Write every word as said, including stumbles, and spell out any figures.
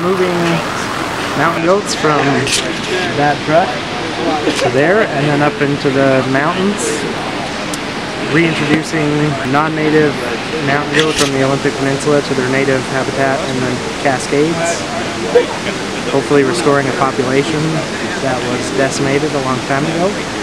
moving mountain goats from that truck to there and then up into the mountains, reintroducing non-native mountain goats on the Olympic Peninsula to their native habitat in the Cascades, hopefully restoring a population that was decimated a long time ago.